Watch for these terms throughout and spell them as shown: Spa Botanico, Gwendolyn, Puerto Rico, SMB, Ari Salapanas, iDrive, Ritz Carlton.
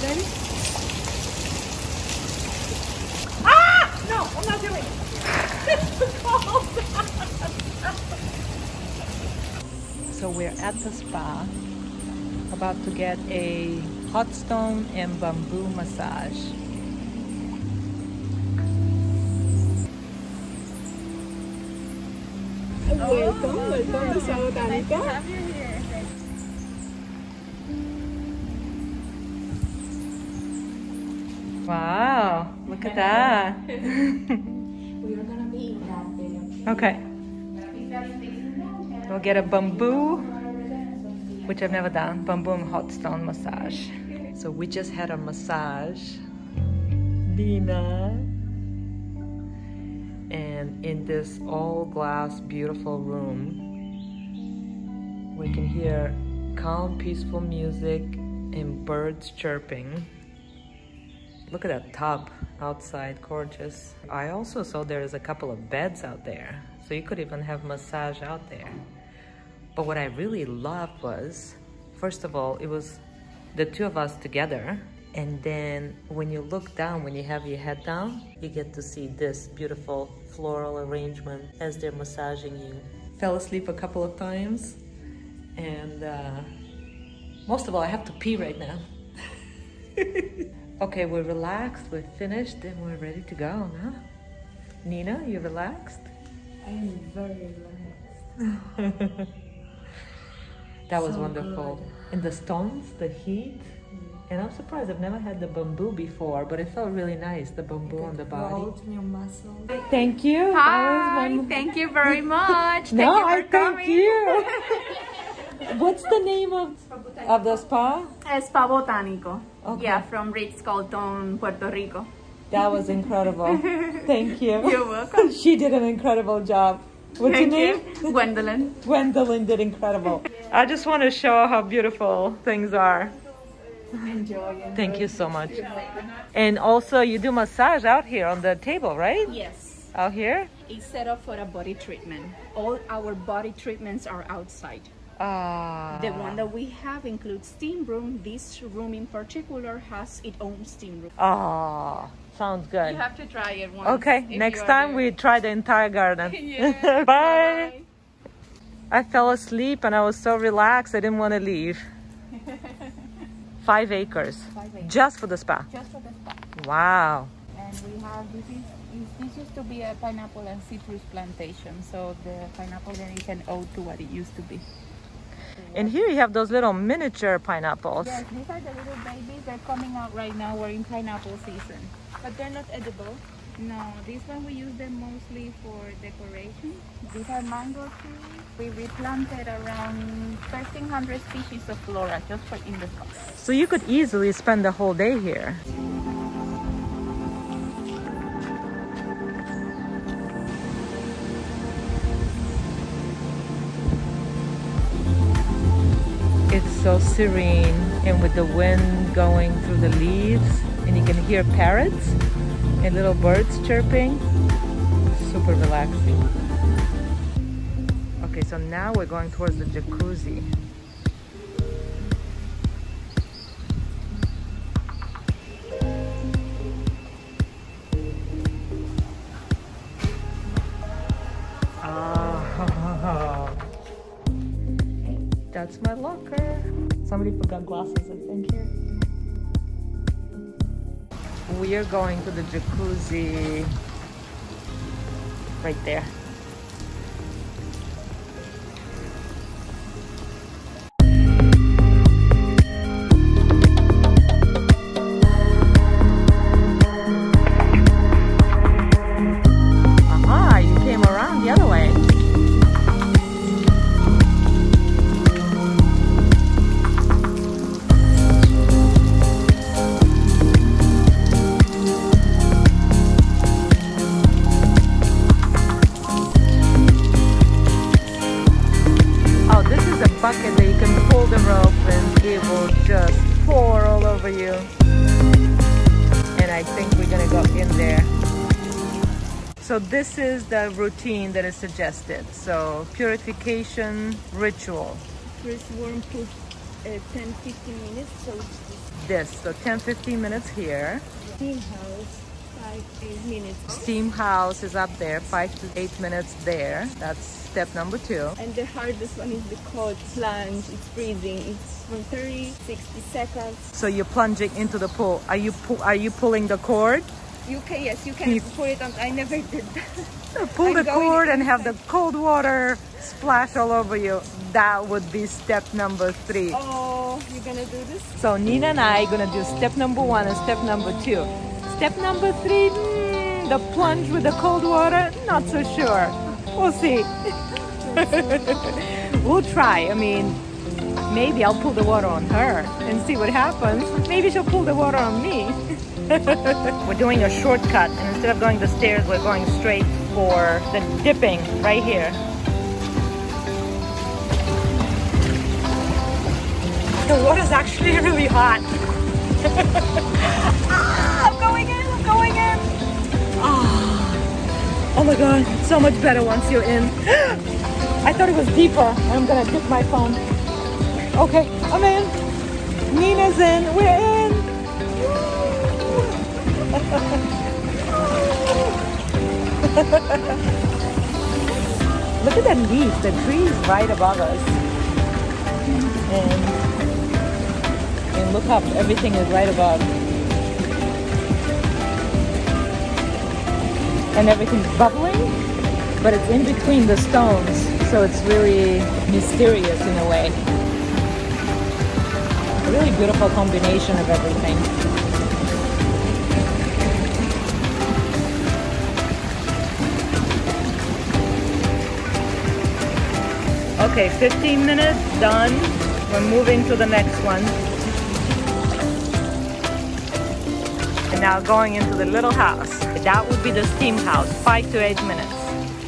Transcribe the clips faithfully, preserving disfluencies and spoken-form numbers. Ready? Ah! No, I'm not doing it. It's too cold. So we're at the spa, about to get a hot stone and bamboo massage. Oh, welcome, oh, welcome to Spa Botanico. Nice to have you here. Wow, look at that. We are gonna be in that day. Okay. We'll get a bamboo, which I've never done, bamboo and hot stone massage. So we just had a massage, Dina. And in this all glass beautiful room, we can hear calm, peaceful music and birds chirping. Look at that tub outside, gorgeous. I also saw there is a couple of beds out there, so you could even have massage out there. But what I really loved was, first of all, it was the two of us together. And then when you look down, when you have your head down, you get to see this beautiful floral arrangement as they're massaging you. Fell asleep a couple of times. And uh, most of all, I have to pee right now. Okay, we're relaxed, we're finished, and we're ready to go, huh? Nina, you relaxed? I am very relaxed. That was so wonderful. Good. And the stones, the heat. And I'm surprised I've never had the bamboo before, but it felt really nice, the bamboo on the body. Your muscles. Thank you. Hi, my... thank you very much. No, thank you for I coming. Thank you. What's the name of, of the spa? Uh, Spa Botanico. Okay. Yeah, from Ritz Carlton, Puerto Rico. That was incredible. Thank you. You're welcome. She did an incredible job. What's Thank your name? You. Gwendolyn. Gwendolyn did incredible. I just want to show how beautiful things are. Enjoy, enjoy. Thank you so much. And also you do massage out here on the table, right? Yes. Out here? It's set up for a body treatment. All our body treatments are outside. Ah. The one that we have includes steam room. This room in particular has its own steam room. Ah, sounds good. You have to try it once. Okay, next time there. We try the entire garden. Yeah. Bye. Bye. I fell asleep and I was so relaxed I didn't want to leave. Five acres, Five acres, just for the spa. Just for the spa. Wow. And we have, this is, this used to be a pineapple and citrus plantation. So the pineapple then is an ode to what it used to be. And here you have those little miniature pineapples. Yes, these are the little babies. They're coming out right now. We're in pineapple season. But they're not edible. No, this one we use them mostly for decoration. These are mango trees. We replanted around thirteen hundred species of flora just for in the spa. So you could easily spend the whole day here. It's so serene, and with the wind going through the leaves, and you can hear parrots and little birds chirping. Super relaxing. Okay, so now we're going towards the jacuzzi. Oh, that's my locker. Somebody forgot glasses, I think, here. We are going to the jacuzzi right there. Aha, you came around the other way. Bucket that you can pull the rope and it will just pour all over you. And I think we're gonna go in there. So this is the routine that is suggested. So purification ritual. First worm put uh, ten to fifteen minutes. So this. So ten, fifteen minutes here. Steam house, five, eight minutes. Steam house is up there, five to eight minutes there. That's step number two. And the hardest one is the cold plunge. It's breathing. It's from thirty, sixty seconds. So you're plunging into the pool. Are you pu are you pulling the cord? You can, yes, you can you, pull it on. I never did that. Pull the cord and have the cold water splash all over you. That would be step number three. Oh, you're gonna do this? So Nina and I are gonna do step number one and step number two. Step number three, mm, the plunge with the cold water, not so sure. We'll see. We'll try. I mean, maybe I'll pull the water on her and see what happens. Maybe she'll pull the water on me. We're doing a shortcut, and instead of going the stairs, we're going straight for the dipping right here. The water's actually really hot. Ah, I'm going in, I'm going in. Ah, oh my God, it's so much better once you're in. I thought it was deeper. I'm gonna dip my phone. Okay, I'm in. Nina's in, we're in. Look at that leaf, the tree is right above us. And, and look up, everything is right above. And everything's bubbling, but it's in between the stones, so it's really mysterious in a way. A really beautiful combination of everything. Okay, fifteen minutes, done. We're moving to the next one. And now going into the little house. That would be the steam house, five to eight minutes.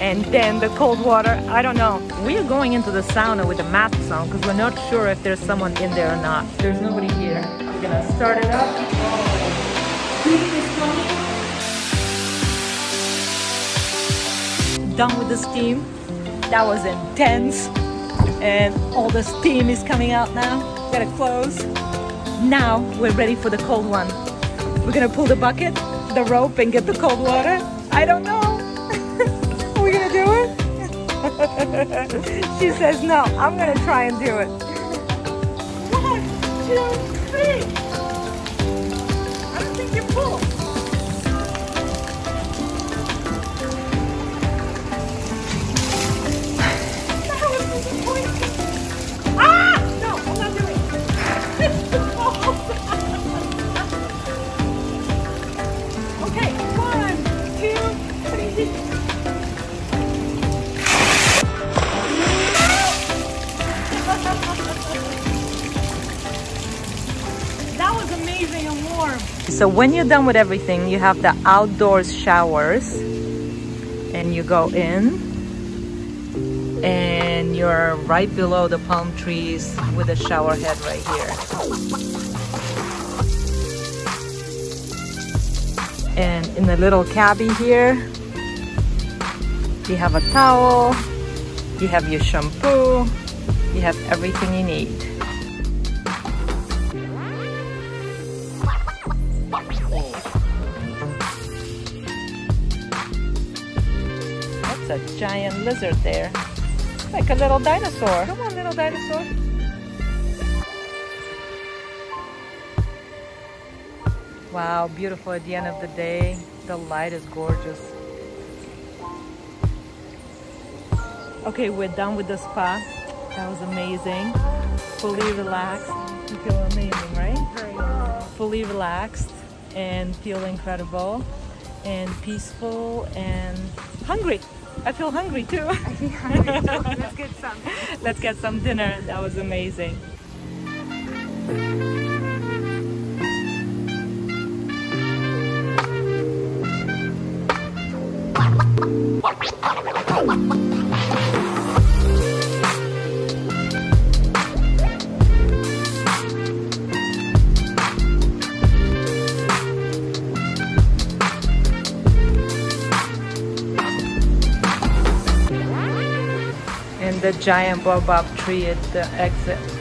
And then the cold water, I don't know. We're going into the sauna with the masks on because we're not sure if there's someone in there or not. There's nobody here. We're gonna start it up. Oh. Done with the steam. That was intense. And all the steam is coming out now. Gotta close. Now we're ready for the cold one. We're gonna pull the bucket, the rope, and get the cold water. I don't know. Are we gonna do it? She says no. I'm gonna try and do it. One, two, three. I don't think you pull. So when you're done with everything, you have the outdoors showers and you go in and you're right below the palm trees with a shower head right here. And in the little cabin here, you have a towel, you have your shampoo, you have everything you need. A giant lizard there, like a little dinosaur. Come on, little dinosaur. Wow, beautiful at the end of the day. The light is gorgeous. Okay, we're done with the spa. That was amazing. Fully relaxed. You feel amazing, right? Very well. Fully relaxed and feel incredible and peaceful and hungry. I feel hungry too. I feel hungry too. Let's get some. Let's get some dinner. That was amazing. The giant baobab tree at the exit.